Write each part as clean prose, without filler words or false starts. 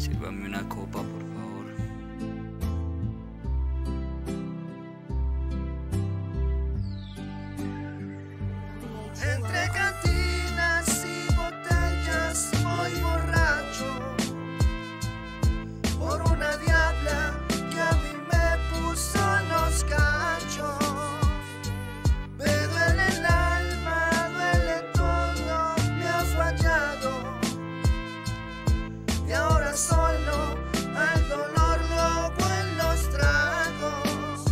Sírvame una copa, por favor. Entre cantinas y botellas voy borracho por una diabla que a mí me puso los cachos. Me duele el alma, duele todo, me ha fallado y ahora solo al dolor loco en los tragos.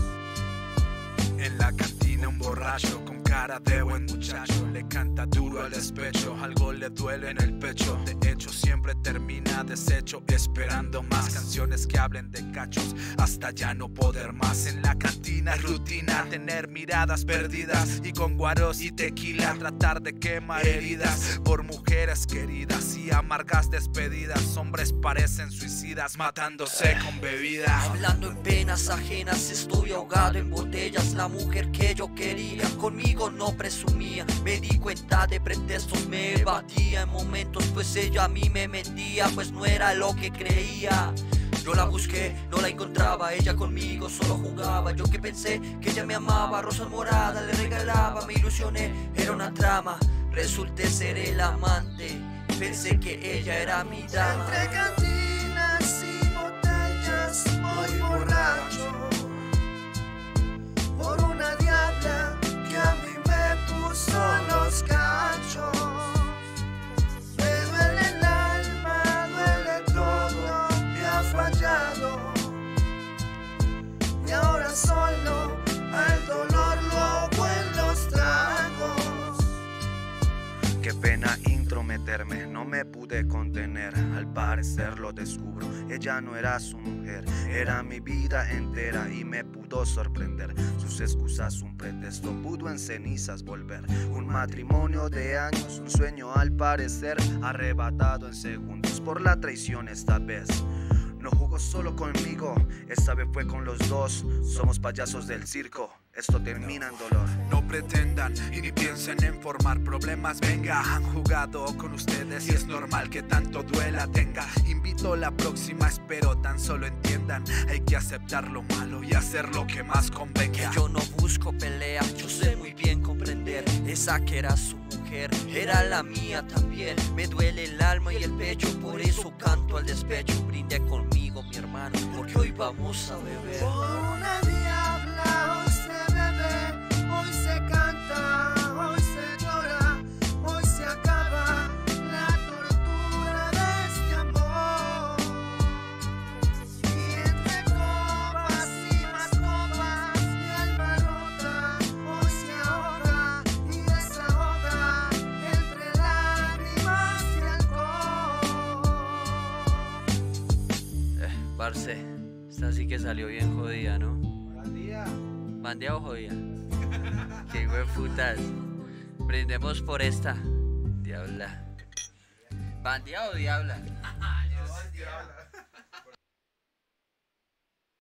En la cantina un borracho con cara de buen muchacho le canta duro al despecho, algo le duele en el pecho. De hecho siempre termina deshecho, esperando más canciones que hablen de cachos hasta ya no poder más. En la cantina es rutina tener miradas perdidas y con guaros y tequila tratar de quemar heridas por mujeres queridas y amargas despedidas. Hombres parecen suicidas matándose con bebida, hablando en penas ajenas. Estoy ahogado en botellas. La mujer que yo quería conmigo no presumía, me di cuenta de pretextos, me evadía en momentos, pues ella a mí me mentía, pues no era lo que creía. Yo la busqué, no la encontraba, ella conmigo solo jugaba. Yo que pensé que ella me amaba, rosas moradas le regalaba, me ilusioné, era una trama, resulté ser el amante, pensé que ella era mi dama. Entre cantinas y botellas voy borracho por una diabla que a mí puso los cachos. Me duele el alma, duele todo, me ha fallado y ahora solo al dolor loco en los tragos. Qué pena intrometerme, no me pude contener. Al parecer lo descubro, ella no era su mujer, era mi vida entera y me pudo sorprender. Sus excusas, un pretexto, pudo en cenizas volver. Un matrimonio de años, un sueño al parecer, arrebatado en segundos por la traición esta vez. No jugó solo conmigo, esta vez fue con los dos. Somos payasos del circo, esto termina en dolor. No pretendan y ni piensen en formar problemas. Venga, han jugado con ustedes y es normal que tanto duela tenga. Invito la próxima, espero tan solo entiendan. Hay que aceptar lo malo y hacer lo que más convenga. Yo no busco pelea, yo sé muy bien comprender. Esa que era su mujer era la mía también. Me duele el alma y el pecho, por eso canto al despecho. Brinde conmigo, mi hermano, porque hoy vamos a beber. Por una diabla hoy se bebe, hoy se canta, hoy se llora, hoy se acaba la tortura de este amor. Y entre copas y más copas mi alma rota hoy se ahoga y desahoga entre lágrimas y alcohol. Parce, esta sí que salió bien jodida, ¿no? Bandía. ¿Bandía o jodida? Qué hueputas. Brindemos por esta diabla. ¿Bandía o diabla? No, es diabla.